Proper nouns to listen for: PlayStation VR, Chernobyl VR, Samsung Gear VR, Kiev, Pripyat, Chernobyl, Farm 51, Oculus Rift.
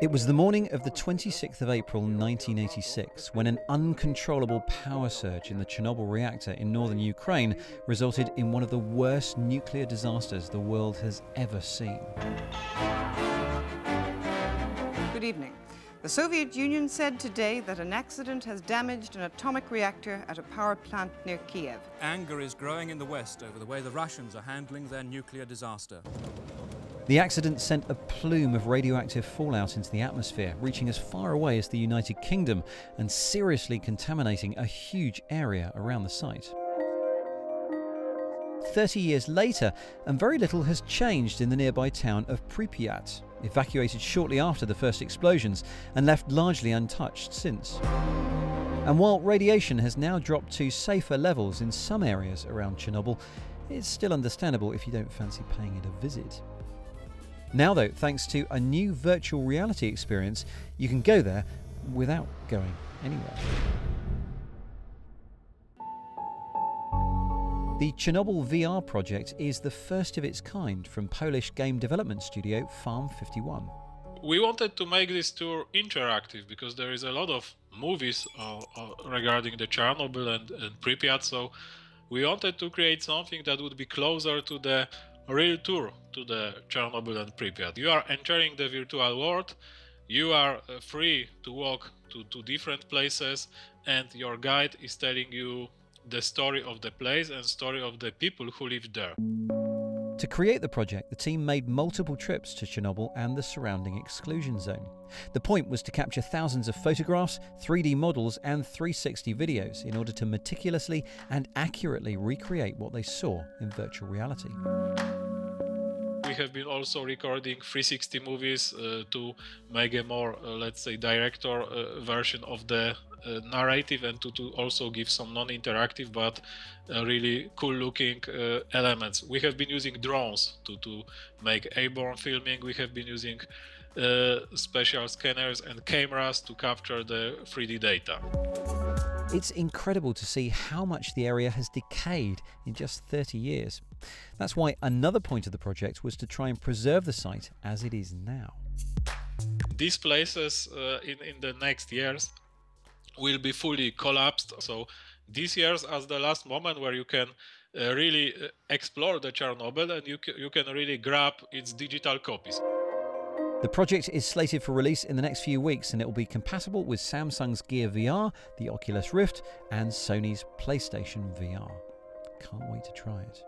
It was the morning of the 26th of April 1986 when an uncontrollable power surge in the Chernobyl reactor in northern Ukraine resulted in one of the worst nuclear disasters the world has ever seen. Good evening. The Soviet Union said today that an accident has damaged an atomic reactor at a power plant near Kiev. Anger is growing in the West over the way the Russians are handling their nuclear disaster. The accident sent a plume of radioactive fallout into the atmosphere, reaching as far away as the United Kingdom and seriously contaminating a huge area around the site. 30 years later, and very little has changed in the nearby town of Pripyat, evacuated shortly after the first explosions and left largely untouched since. And while radiation has now dropped to safer levels in some areas around Chernobyl, it's still understandable if you don't fancy paying it a visit. Now though, thanks to a new virtual reality experience, you can go there without going anywhere. The Chernobyl VR project is the first of its kind from Polish game development studio Farm 51. We wanted to make this tour interactive because there is a lot of movies regarding the Chernobyl and Pripyat, so we wanted to create something that would be closer to the real tour to the Chernobyl and Pripyat. You are entering the virtual world, you are free to walk to different places, and your guide is telling you the story of the place and story of the people who lived there. To create the project, the team made multiple trips to Chernobyl and the surrounding exclusion zone. The point was to capture thousands of photographs, 3D models and 360 videos in order to meticulously and accurately recreate what they saw in virtual reality. We have been also recording 360 movies to make a more, let's say, director version of the narrative, and to also give some non-interactive but really cool-looking elements. We have been using drones to make airborne filming. We have been using special scanners and cameras to capture the 3D data. It's incredible to see how much the area has decayed in just 30 years. That's why another point of the project was to try and preserve the site as it is now. These places in the next years will be fully collapsed. So this year is the last moment where you can really explore the Chernobyl and you can really grab its digital copies. The project is slated for release in the next few weeks and it will be compatible with Samsung's Gear VR, the Oculus Rift and Sony's PlayStation VR. Can't wait to try it.